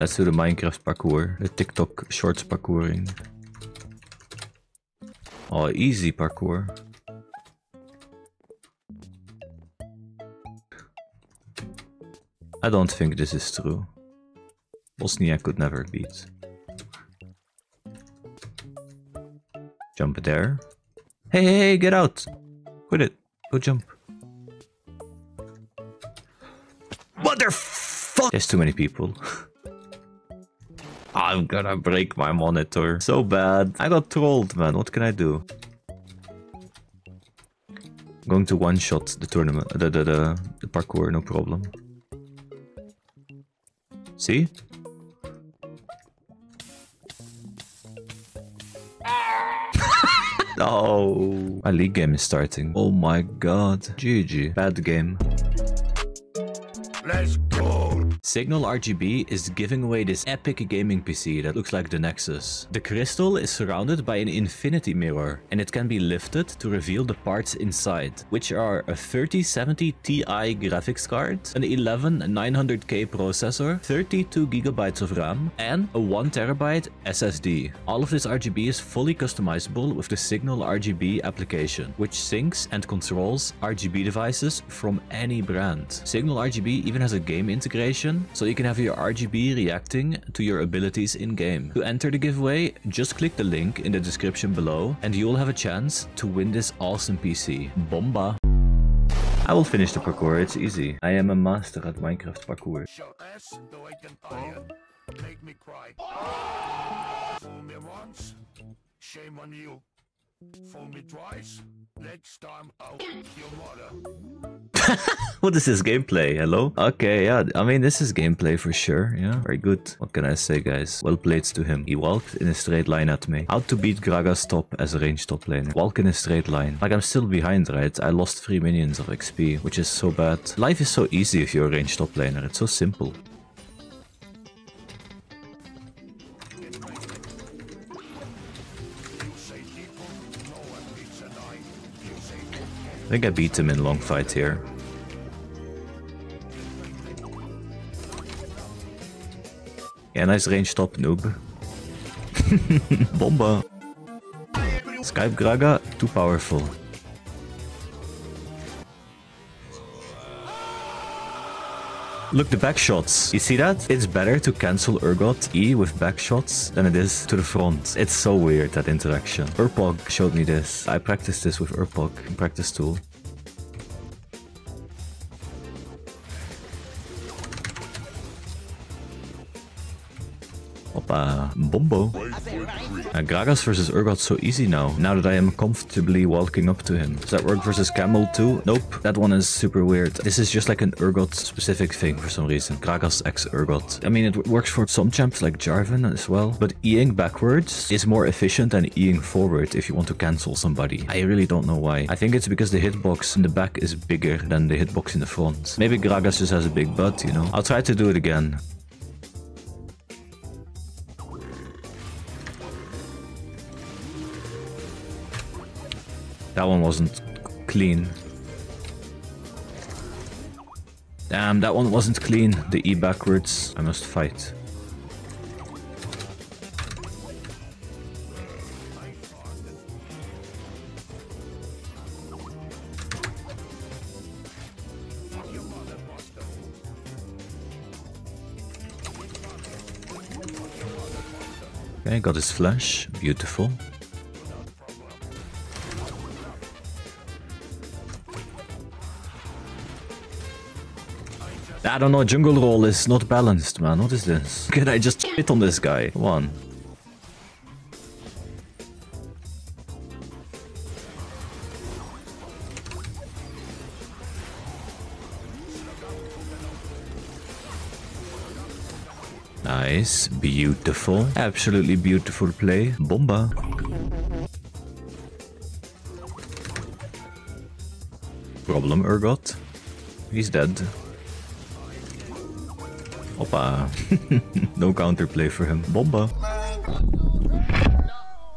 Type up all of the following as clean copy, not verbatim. Let's do the Minecraft parkour, the TikTok shorts parkouring. Oh, easy parkour. I don't think this is true. Bosnia could never beat. Jump there. Hey, hey, hey, get out! Quit it. Go jump. Motherfuck! There's too many people. I'm gonna break my monitor. So bad. I got trolled, man. What can I do? I'm going to one-shot the tournament, the parkour, no problem. See? No! My league game is starting. Oh my god. GG. Bad game. Let's go! Signal RGB is giving away this epic gaming PC that looks like the Nexus. The crystal is surrounded by an infinity mirror and it can be lifted to reveal the parts inside, which are a 3070 Ti graphics card, an 11900K processor, 32GB of RAM and a 1TB SSD. All of this RGB is fully customizable with the Signal RGB application, which syncs and controls RGB devices from any brand. Signal RGB even has a game integration, so you can have your RGB reacting to your abilities in-game. To enter the giveaway, just click the link in the description below and you'll have a chance to win this awesome PC. Bomba! I will finish the parkour, it's easy. I am a master at Minecraft parkour. Show ass, though I can iron. Make me cry. Fool me once, shame on you. Fool me twice, next time I'll eat your mother. What is this gameplay? Hello? Okay, yeah, I mean, this is gameplay for sure, yeah. Very good. What can I say, guys? Well played to him. He walked in a straight line at me. How to beat Gragas top as a range top laner. Walk in a straight line. Like, I'm still behind, right? I lost 3 minions of XP, which is so bad. Life is so easy if you're a range top laner. It's so simple. I think I beat him in long fight here. Yeah, nice range top, noob. Bomba! Skype Graga, too powerful. Look, the back shots. You see that? It's better to cancel Urgot E with back shots than it is to the front. It's so weird, that interaction. Urpog showed me this. I practiced this with Urpog in practice tool. Hoppa. Bombo. Gragas versus Urgot so easy now, that I am comfortably walking up to him. Does that work versus Camel too? Nope, that one is super weird. This is just like an Urgot specific thing for some reason. Gragas x Urgot. I mean, it works for some champs like Jarvan as well, but E-ing backwards is more efficient than E-ing forward if you want to cancel somebody. I really don't know why. I think it's because the hitbox in the back is bigger than the hitbox in the front. Maybe Gragas just has a big butt, you know? I'll try to do it again. That one wasn't clean. Damn, that one wasn't clean. The E backwards. I must fight. Okay, got his flash. Beautiful. I don't know, jungle roll is not balanced, man. What is this? Can I just hit on this guy? Come on. Nice. Beautiful. Absolutely beautiful play. Bomba. Problem, Urgot. He's dead. Hoppa. No counterplay for him. Bomba.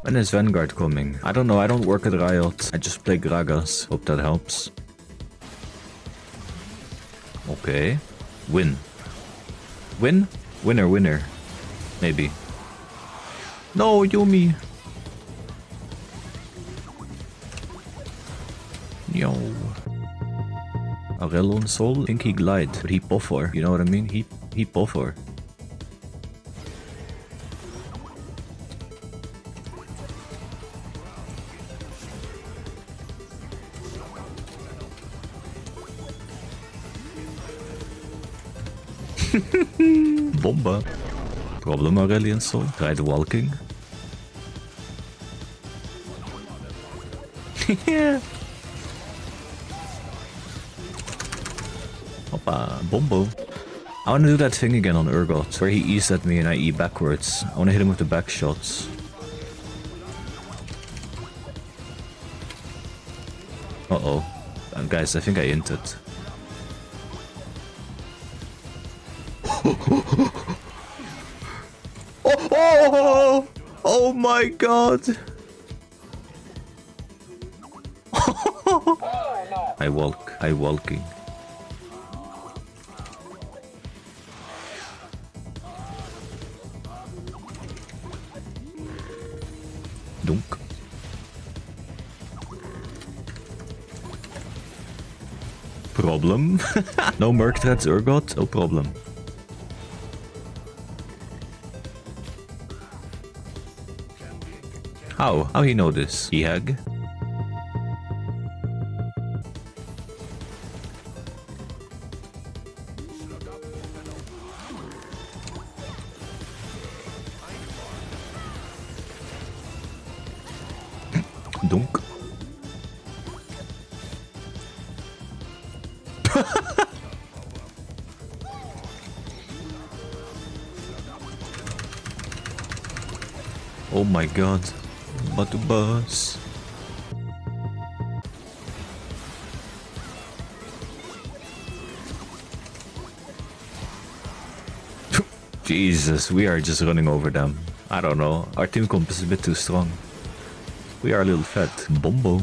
When is Vanguard coming? I don't know, I don't work at Riot. I just play Gragas. Hope that helps. Okay. Win. Win? Winner, winner. Maybe. No, Yumi! Yo. Aurelion Sol, I think he glide, but he buffer, you know what I mean? He buffer. Bomba. Problem Aurelion Sol. Tried walking. Yeah. Hoppa, Bombo. I wanna do that thing again on Urgot, where he E's at me and I E backwards. I wanna hit him with the back shots. Uh-oh. Guys, I think I inted. Oh, oh my god! I walking. Dunk. Problem? No Merc Treads Urgot? No problem. How he know this? He hag? Dunk. Oh my god. But to bus. Jesus, we are just running over them. I don't know. Our team comp is a bit too strong. We are a little fat. Bombo.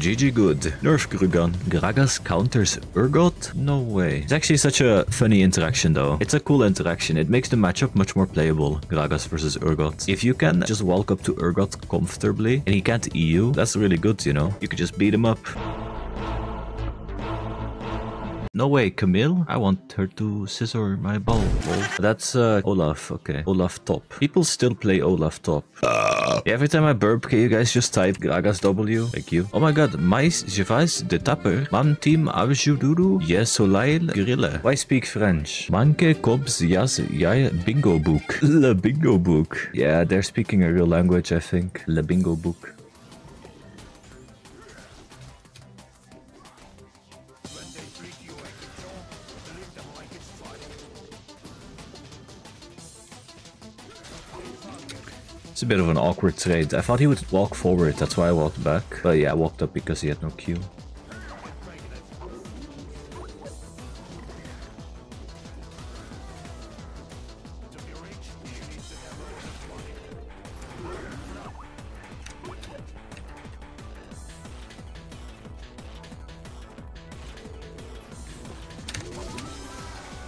GG good. Nerf Grugan. Gragas counters Urgot? No way. It's actually such a funny interaction though. It's a cool interaction. It makes the matchup much more playable. Gragas versus Urgot. If you can just walk up to Urgot comfortably and he can't EU, that's really good, you know. You could just beat him up. No way, Camille? I want her to scissor my ball. Oh, that's Olaf. Okay. Olaf top. People still play Olaf top. Every time I burp, can you guys just type Gragas W? Thank you. Oh my god, mais, jevais, de tapper, mam team, avjuduru, yes, solail, grille. Why speak French? Manke, kobs, jas, jai, bingo book. Le bingo book. Yeah, they're speaking a real language, I think. Le bingo book. It's a bit of an awkward trade. I thought he would walk forward, that's why I walked back. But yeah, I walked up because he had no Q.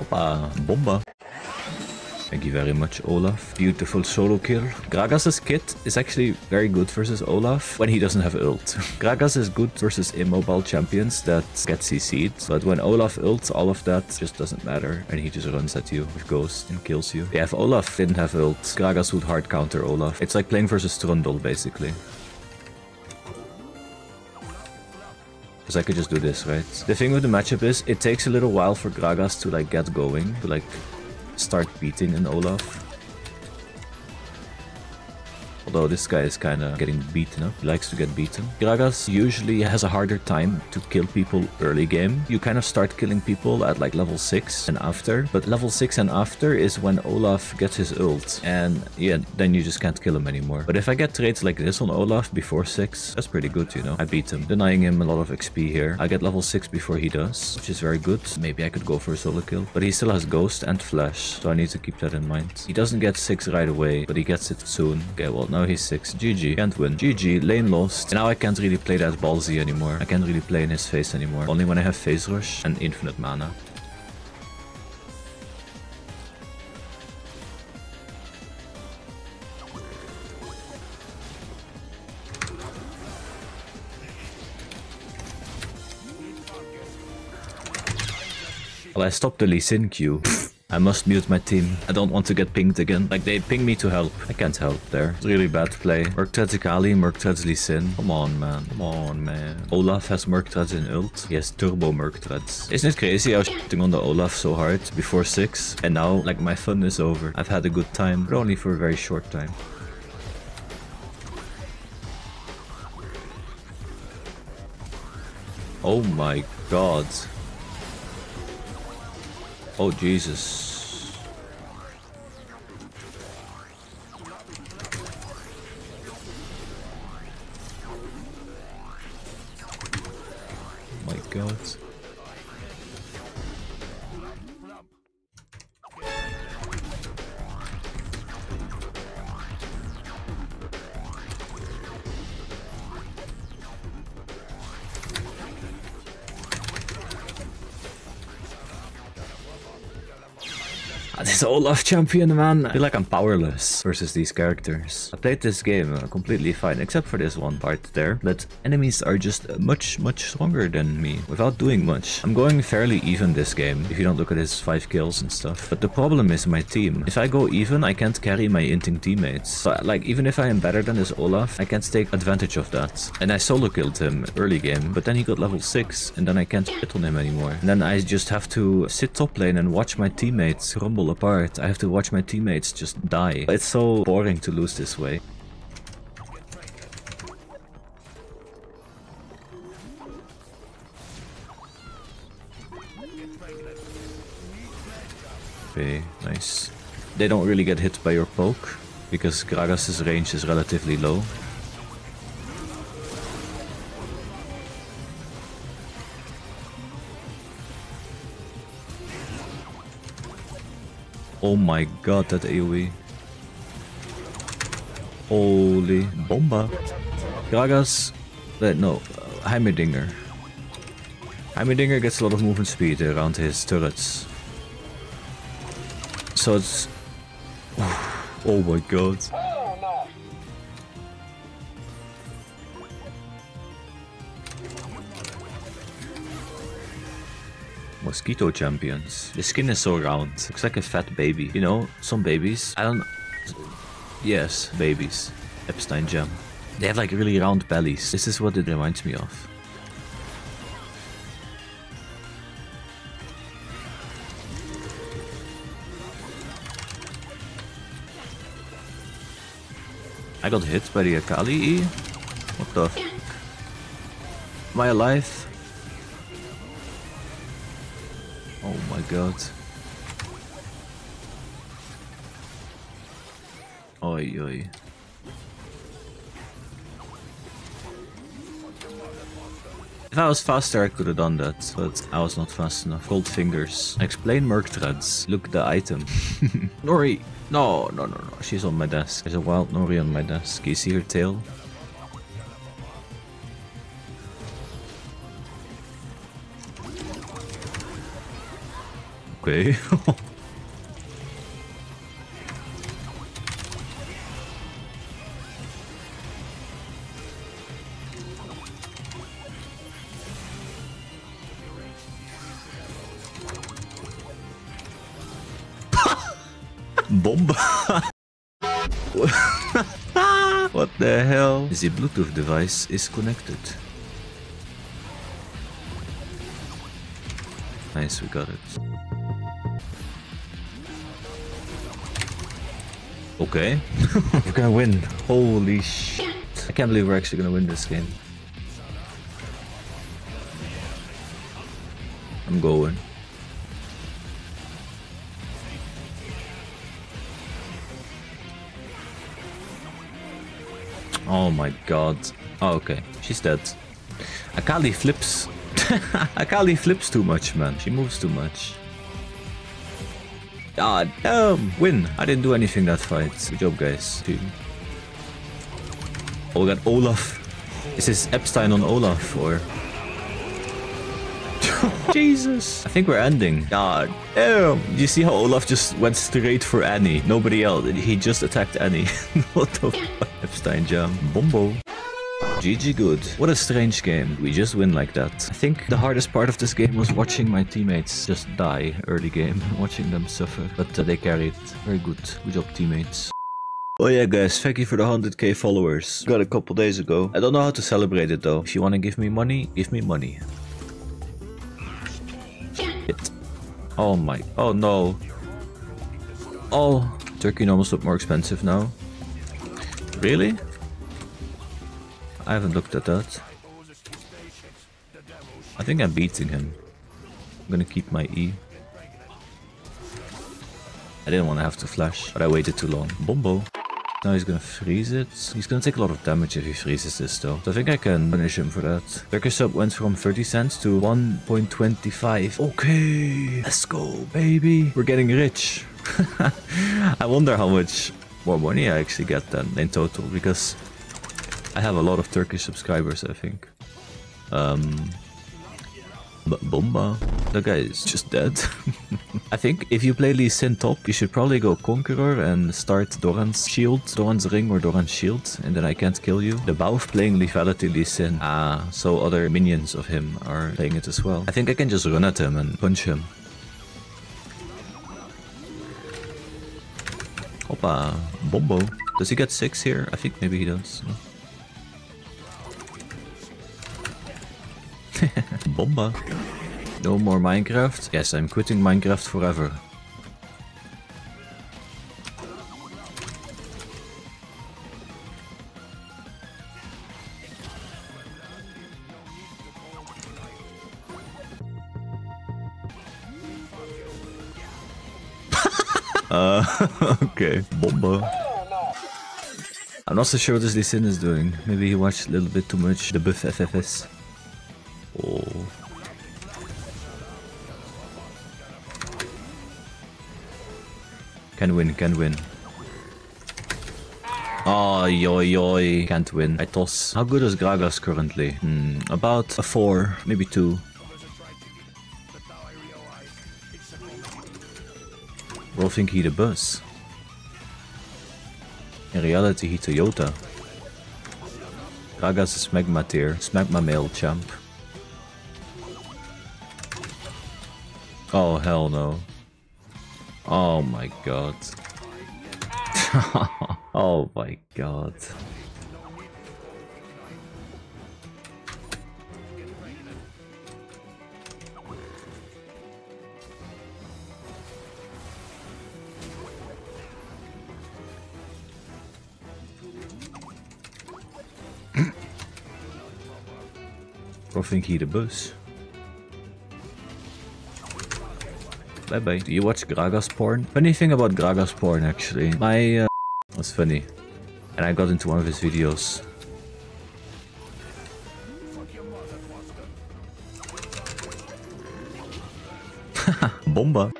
Hoppa, Bomba. Thank you very much, Olaf. Beautiful solo kill. Gragas' kit is actually very good versus Olaf when he doesn't have ult. Gragas is good versus immobile champions that get CC'd, but when Olaf ults, all of that just doesn't matter and he just runs at you with Ghost and kills you. Yeah, if Olaf didn't have ult, Gragas would hard counter Olaf. It's like playing versus Trundle, basically. Because I could just do this, right? The thing with the matchup is, it takes a little while for Gragas to, like, get going, to, like, start beating an Olaf. Although this guy is kinda getting beaten up. He likes to get beaten. Gragas usually has a harder time to kill people early game. You kind of start killing people at like level 6 and after. But level 6 and after is when Olaf gets his ult. And yeah, then you just can't kill him anymore. But if I get trades like this on Olaf before 6, that's pretty good, you know. I beat him. Denying him a lot of XP here. I get level 6 before he does, which is very good. Maybe I could go for a solo kill. But he still has Ghost and Flash, so I need to keep that in mind. He doesn't get 6 right away, but he gets it soon. Okay, well, now he's 6. GG. Can't win. GG. Lane lost. And now I can't really play that ballsy anymore. I can't really play in his face anymore. Only when I have phase rush and infinite mana. Well, I stopped the Lee Sin queue. I must mute my team. I don't want to get pinged again. Like, they ping me to help. I can't help there. It's really bad play. Merc Treads Akali, Merc Treads Lee Sin. Come on, man. Come on, man. Olaf has Merc Treads in ult. He has turbo Merc Treads. Isn't it crazy? I was shitting on the Olaf so hard before 6. And now, like, my fun is over. I've had a good time, but only for a very short time. Oh my god. Oh Jesus. Oh my god. This Olaf champion, man. I feel like I'm powerless versus these characters. I played this game completely fine, except for this one part there. But enemies are just much stronger than me without doing much. I'm going fairly even this game, if you don't look at his 5 kills and stuff. But the problem is my team. If I go even, I can't carry my inting teammates. So, like, even if I am better than this Olaf, I can't take advantage of that. And I solo killed him early game, but then he got level 6, and then I can't hit on him anymore. And then I just have to sit top lane and watch my teammates rumble apart. I have to watch my teammates just die. It's so boring to lose this way. Okay, nice. They don't really get hit by your poke because Gragas' range is relatively low. Oh my god, that AoE. Holy bomba. Gragas. No, Heimerdinger. Heimerdinger gets a lot of movement speed around his turrets. So it's... Oh my god. Mosquito champions. The skin is so round. Looks like a fat baby. You know, some babies. I don't... Yes, babies. Epstein gem. They have like really round bellies. This is what it reminds me of. I got hit by the Akali. What the f***? Am I alive? Oh my god. Oi, oi. If I was faster, I could have done that, but I was not fast enough. Cold fingers. Explain Merc Treads. Look the item. Nori! No. She's on my desk. There's a wild Nori on my desk. You see her tail? Okay. Bomba. What the hell? The Bluetooth device is connected. Nice, we got it. Okay. We're gonna win. Holy shit. I can't believe we're actually gonna win this game. I'm going. Oh my god. Oh, okay. She's dead. Akali flips. Akali flips too much, man. She moves too much. Ah, damn! Win! I didn't do anything that fight. Good job, guys. Team. Oh, we got Olaf. Is this Epstein on Olaf, or...? Jesus! I think we're ending. God damn! You see how Olaf just went straight for Annie? Nobody else. He just attacked Annie. What the f***? Epstein jam. Bombo. GG good. What a strange game. We just win like that. I think the hardest part of this game was watching my teammates just die early game, watching them suffer. But they carried. Very good. Good job, teammates. Oh yeah guys, thank you for the 100K followers. Got a couple days ago. I don't know how to celebrate it though. If you wanna give me money, give me money. Oh my, oh no. Oh, Turkey almost looked more expensive now. Really? I haven't looked at that. I think I'm beating him. I'm gonna keep my E. I didn't want to have to flash, but I waited too long. Bombo. Now he's gonna freeze it. He's gonna take a lot of damage if he freezes this though. So I think I can punish him for that. Turkish sub went from 30 cents to 1.25. Okay, let's go, baby. We're getting rich. I wonder how much more money I actually get then in total, because I have a lot of Turkish subscribers, I think. But Bomba, that guy is just dead. I think if you play Lee Sin top, you should probably go Conqueror and start Doran's shield, Doran's ring or Doran's shield, and then I can't kill you. The Baus playing Lethality Lee Sin. Ah, so other minions of him are playing it as well. I think I can just run at him and punch him. Hoppa, Bombo. Does he get 6 here? I think maybe he does. No. Bomba. No more Minecraft? Yes, I'm quitting Minecraft forever. Okay. Bomba. I'm not so sure what this Lee Sin is doing. Maybe he watched a little bit too much the buff FFS. Oh. Can win, can win. Oh, yoy, yoy. Can't win. I toss. How good is Gragas currently? About a 4, maybe 2. We'll think he the bus. In reality, he Toyota. Gragas is magma tier. Smagma male champ. Oh, hell no. Oh my god. Oh my god. Or think he the bus. Bye bye. Do you watch Gragas porn? Funny thing about Gragas porn actually. My was funny. And I got into one of his videos. Bomba.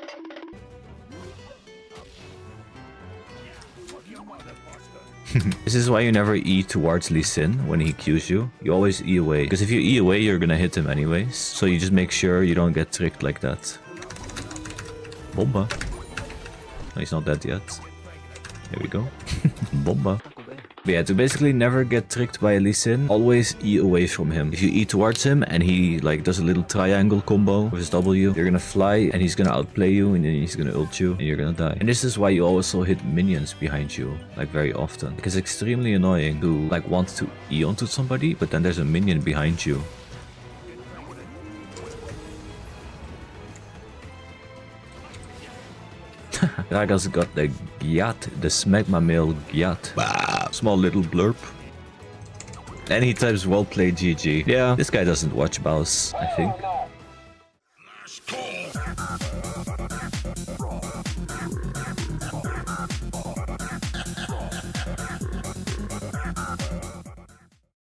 This is why you never E towards Lee Sin when he Qs you. You always E away. Because if you E away, you're gonna hit him anyways. So you just make sure you don't get tricked like that. Bomba. No, he's not dead yet. There we go. Bomba. But yeah, to basically never get tricked by Lee Sin, always E away from him. If you E towards him and he like does a little triangle combo with his W, you're gonna fly and he's gonna outplay you and then he's gonna ult you and you're gonna die. And this is why you also hit minions behind you, like very often. Because it's extremely annoying to like want to E onto somebody, but then there's a minion behind you. Gragas got the gyat, the smegma male gyat. Bah, small little blurb. And he types well played GG. Yeah, this guy doesn't watch Baus, I think.